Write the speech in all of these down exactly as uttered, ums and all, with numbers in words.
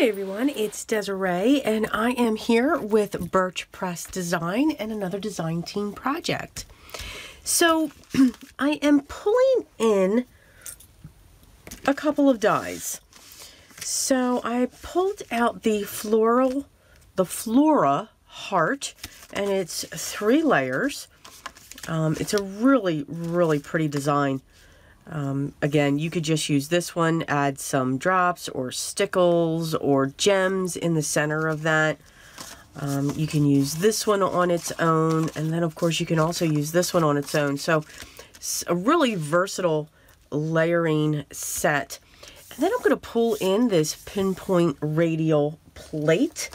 Hey everyone, it's Desiree and I am here with Birch Press Design and another design team project. So I am pulling in a couple of dies. So I pulled out the floral, the Flora Heart, and it's three layers. Um, it's a really, really pretty design. Um, again, you could just use this one, add some drops or stickles or gems in the center of that. Um, you can use this one on its own, and then of course you can also use this one on its own. So it's a really versatile layering set. And then I'm going to pull in this Pinpoint Radial Plate,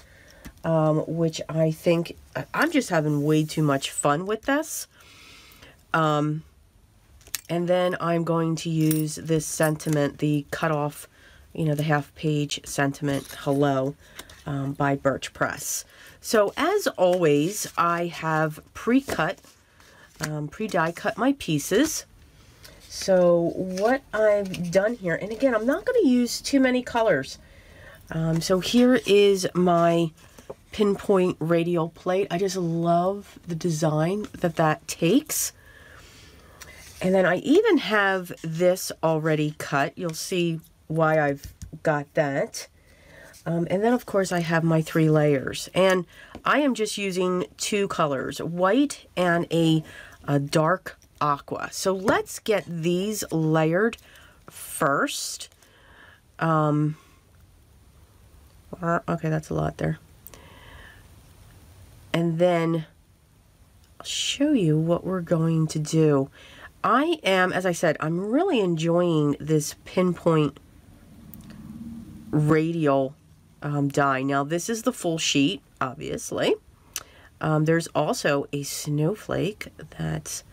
um, which I think I'm just having way too much fun with this. Um, And then I'm going to use this sentiment, the cutoff, you know, the half page sentiment, Hello, um, by Birch Press. So as always, I have pre-cut, um, pre-die cut my pieces. So what I've done here, and again, I'm not going to use too many colors. Um, so here is my Pinpoint Radial Plate. I just love the design that that takes. And then I even have this already cut. You'll see why I've got that. Um, and then, of course, I have my three layers. And I am just using two colors, white and a, a dark aqua. So let's get these layered first. Um, okay, that's a lot there. And then I'll show you what we're going to do. I am, as I said, I'm really enjoying this Pinpoint Radial um, die. Now, this is the full sheet, obviously. Um, there's also a snowflake that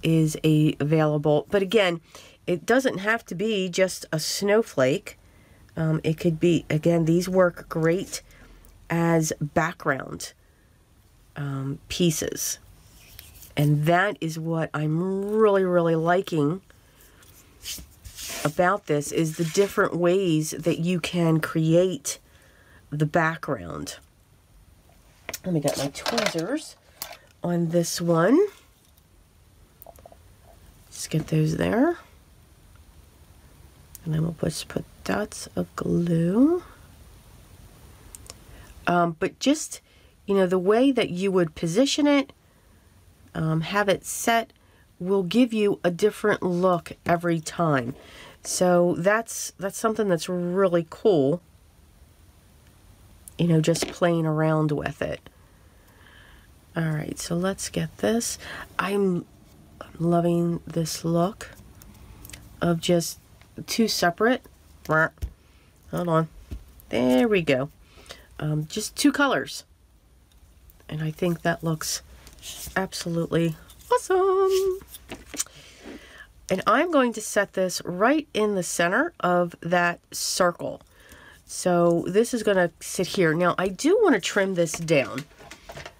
is a, available. But again, it doesn't have to be just a snowflake. Um, it could be, again, these work great as background um, pieces. And that is what I'm really, really liking about this, is the different ways that you can create the background. Let me get my tweezers on this one. Just get those there. And then we'll just put dots of glue. Um, but just, you know, the way that you would position it, Um, have it set, will give you a different look every time. So that's that's something that's really cool, you know, just playing around with it. All right, so let's get this. I'm loving this look of just two separate, hold on, there we go, um, just two colors. And I think that looks absolutely awesome. And I'm going to set this right in the center of that circle. So this is going to sit here. Now I do want to trim this down.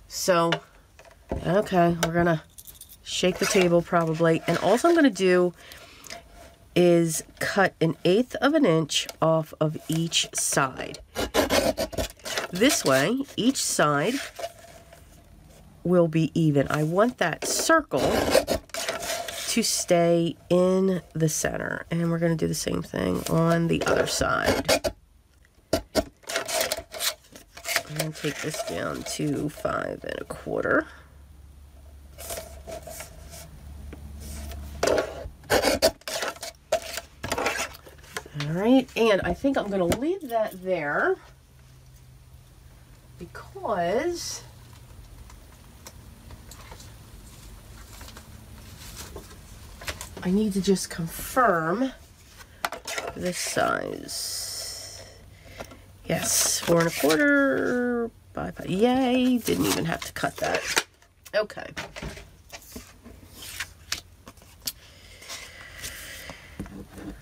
So, okay, we're going to shake the table probably. And all I'm going to do is cut an eighth of an inch off of each side. This way, each side will be even. I want that circle to stay in the center. And we're going to do the same thing on the other side. I'm going to take this down to five and a quarter. All right, and I think I'm going to leave that there because I need to just confirm this size. Yes, four and a quarter. Bye bye. Yay, didn't even have to cut that. Okay.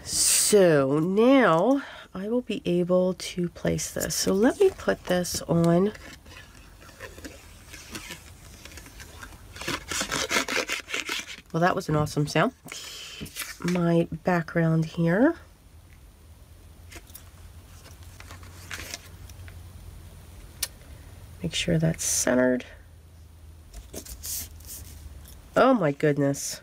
So now I will be able to place this. So let me put this on. Well, that was an awesome sound. My background here. Make sure that's centered. Oh my goodness.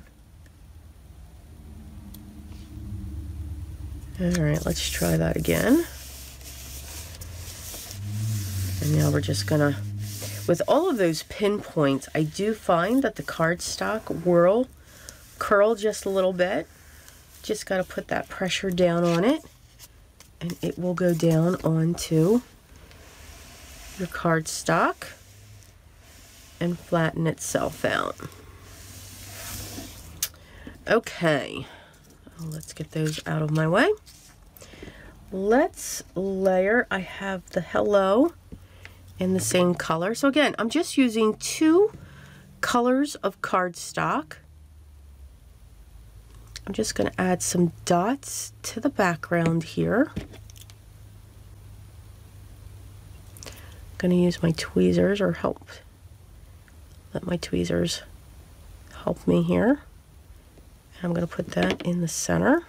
All right, let's try that again. And now we're just gonna, with all of those pinpoints, I do find that the cardstock whirl, curl just a little bit. Just gotta put that pressure down on it and it will go down onto your cardstock and flatten itself out. Okay, let's get those out of my way. Let's layer. I have the hello in the same color. So again, I'm just using two colors of cardstock. I'm just going to add some dots to the background here. I'm going to use my tweezers or help. Let my tweezers help me here. And I'm going to put that in the center.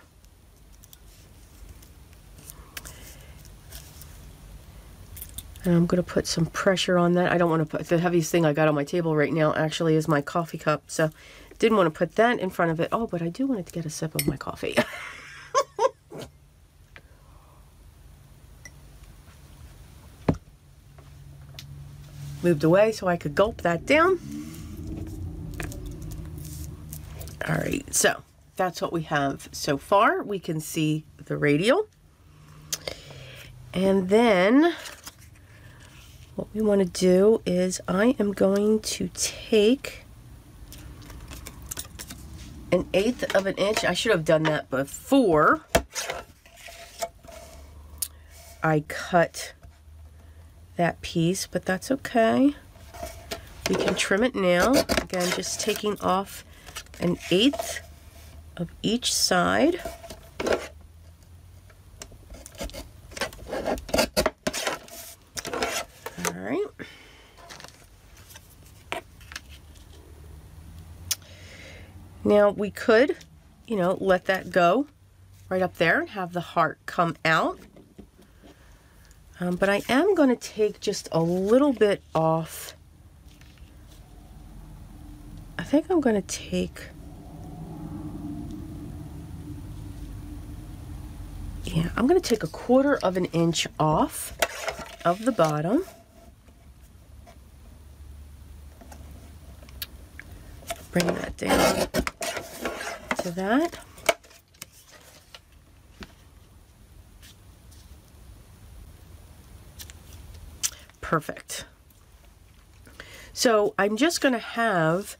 And I'm going to put some pressure on that. I don't want to put, the heaviest thing I got on my table right now actually is my coffee cup. So didn't want to put that in front of it. Oh, but I do want to get a sip of my coffee. Moved away so I could gulp that down. All right, so that's what we have so far. We can see the radial. And then what we want to do is I am going to take an eighth of an inch. I should have done that before I cut that piece, but that's okay. We can trim it now. Again, just taking off an eighth of each side. All right. Now we could, you know, let that go right up there and have the heart come out. Um, but I am going to take just a little bit off. I think I'm going to take, yeah, I'm going to take a quarter of an inch off of the bottom. Bring that down to that. Perfect. So I'm just going to have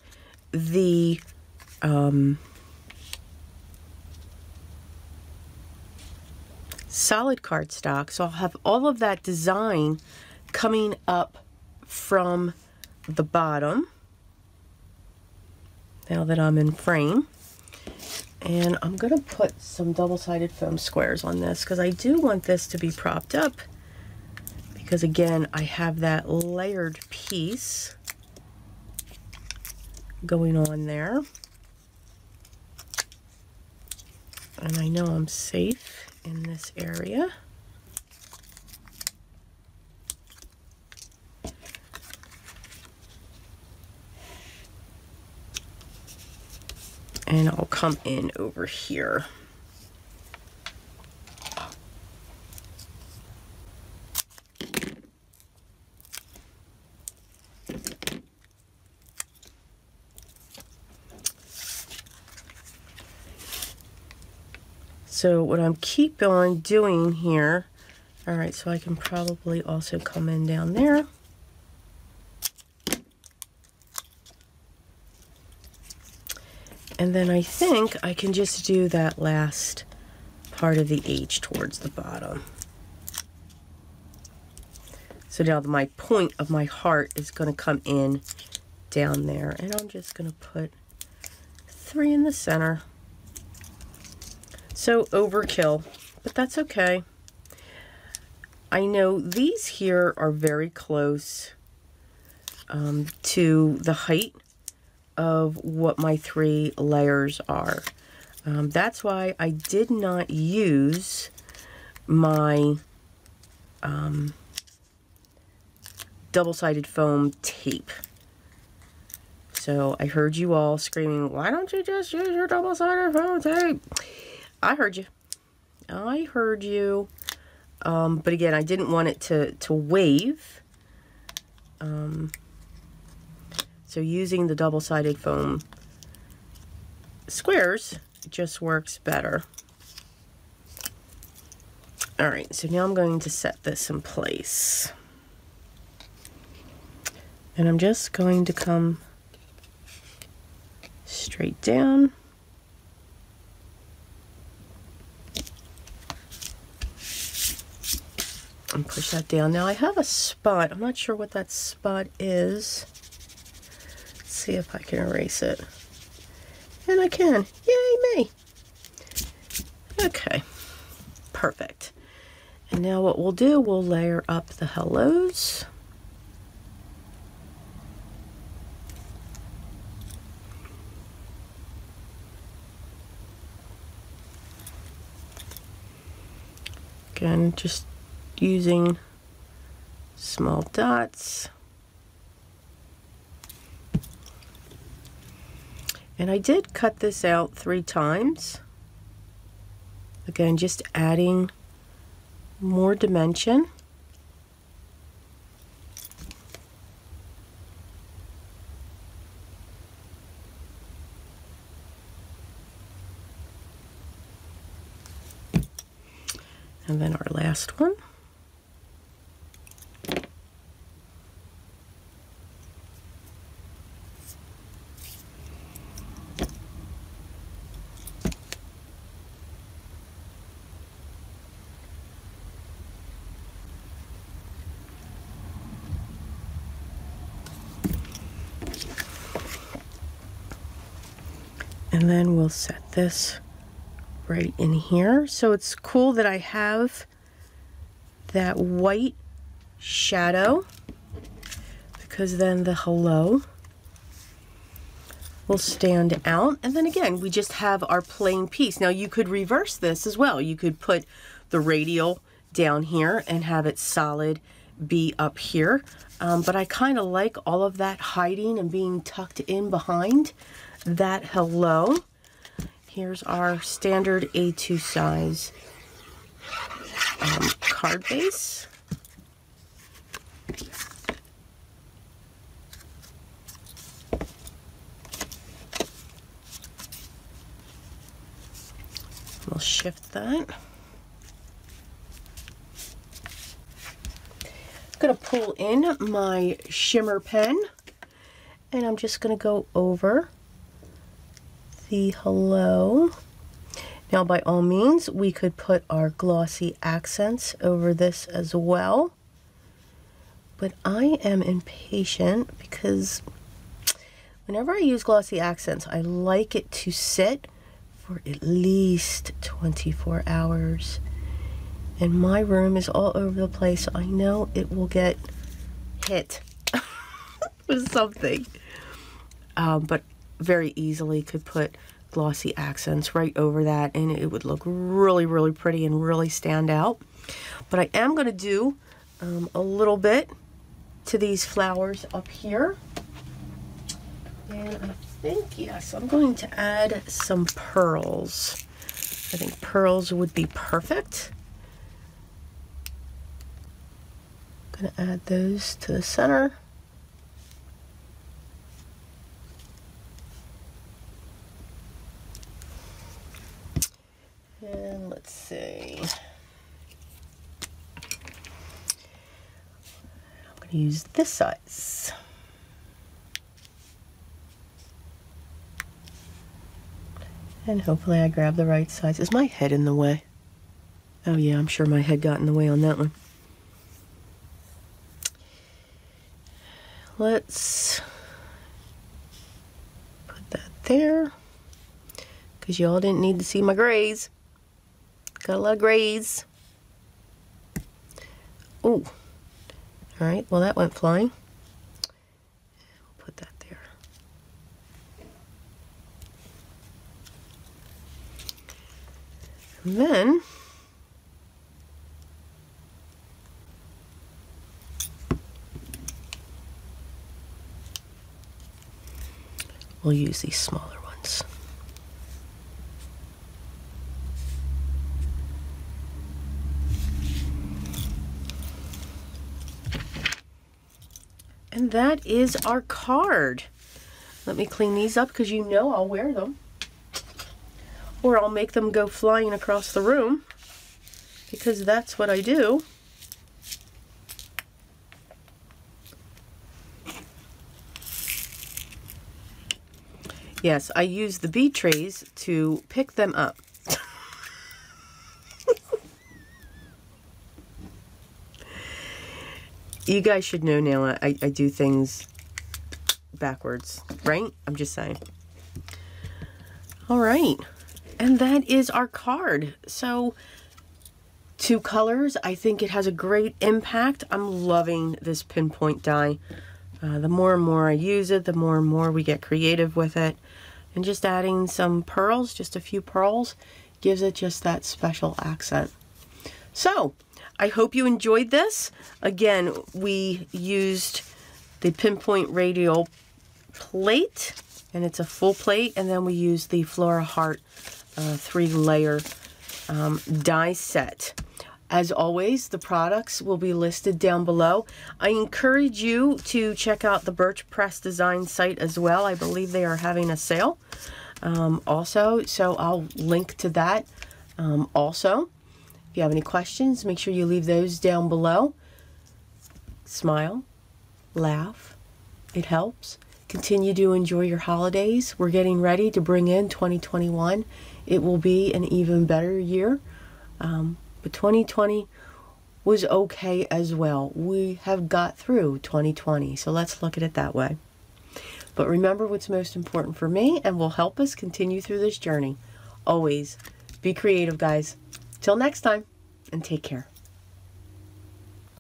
the um, solid cardstock. So I'll have all of that design coming up from the bottom. Now that I'm in frame, and I'm going to put some double-sided foam squares on this because I do want this to be propped up because again I have that layered piece going on there, and I know I'm safe in this area. And I'll come in over here. So what I'm keep on doing here, all right, so I can probably also come in down there. And then I think I can just do that last part of the H towards the bottom. So now my point of my heart is going to come in down there. And I'm just going to put three in the center. So overkill, but that's okay. I know these here are very close um, to the height of what my three layers are. Um, that's why I did not use my um, double-sided foam tape. So I heard you all screaming, why don't you just use your double-sided foam tape? I heard you. I heard you. Um, but again, I didn't want it to, to wave. Um, so using the double-sided foam squares just works better. All right, so now I'm going to set this in place. And I'm just going to come straight down. And push that down. Now I have a spot. I'm not sure what that spot is. Let's see if I can erase it. And I can. Yay me! Okay. Perfect. And now what we'll do, we'll layer up the hellos. Again, just using small dots. And I did cut this out three times. Again, just adding more dimension. And then our last one. And then we'll set this right in here. So it's cool that I have that white shadow, because then the hello will stand out. And then again, we just have our plain piece. Now you could reverse this as well. You could put the radial down here and have it solid be up here. Um, but I kind of like all of that hiding and being tucked in behind that hello. Here's our standard A two size um, card base. We'll shift that. I'm gonna pull in my shimmer pen and I'm just gonna go over the hello. Now by all means, we could put our glossy accents over this as well, but I am impatient because whenever I use glossy accents, I like it to sit for at least twenty-four hours. And my room is all over the place, so I know it will get hit with something. Um, but very easily could put glossy accents right over that and it would look really, really pretty and really stand out. But I am going to do um, a little bit to these flowers up here. And I think, yes, I'm going to add some pearls. I think pearls would be perfect. I'm going to add those to the center. And let's see. I'm going to use this size. And hopefully I grab the right size. Is my head in the way? Oh yeah, I'm sure my head got in the way on that one. Let's put that there, because y'all didn't need to see my grays. Got a lot of grays. Oh, all right, well that went flying. We'll put that there. And then, we'll use these smaller ones. And that is our card. Let me clean these up because you know I'll wear them. Or I'll make them go flying across the room, because that's what I do. Yes, I use the bee trays to pick them up. You guys should know now, I, I do things backwards, right? I'm just saying. All right. And that is our card. So two colors. I think it has a great impact. I'm loving this pinpoint die. Uh, the more and more I use it, the more and more we get creative with it. And just adding some pearls, just a few pearls, gives it just that special accent. So I hope you enjoyed this. Again, we used the Pinpoint Radial Plate, and it's a full plate. And then we used the Flora Heart uh, three-layer um, die set. As always, the products will be listed down below. I encourage you to check out the Birch Press Design site as well. I believe they are having a sale um, also, so I'll link to that um, also. If you have any questions, make sure you leave those down below. Smile, laugh, it helps. Continue to enjoy your holidays. We're getting ready to bring in twenty twenty-one. It will be an even better year. Um, But twenty twenty was okay as well. We have got through twenty twenty, so let's look at it that way. But remember what's most important for me and will help us continue through this journey. Always be creative, guys. Till next time, and take care.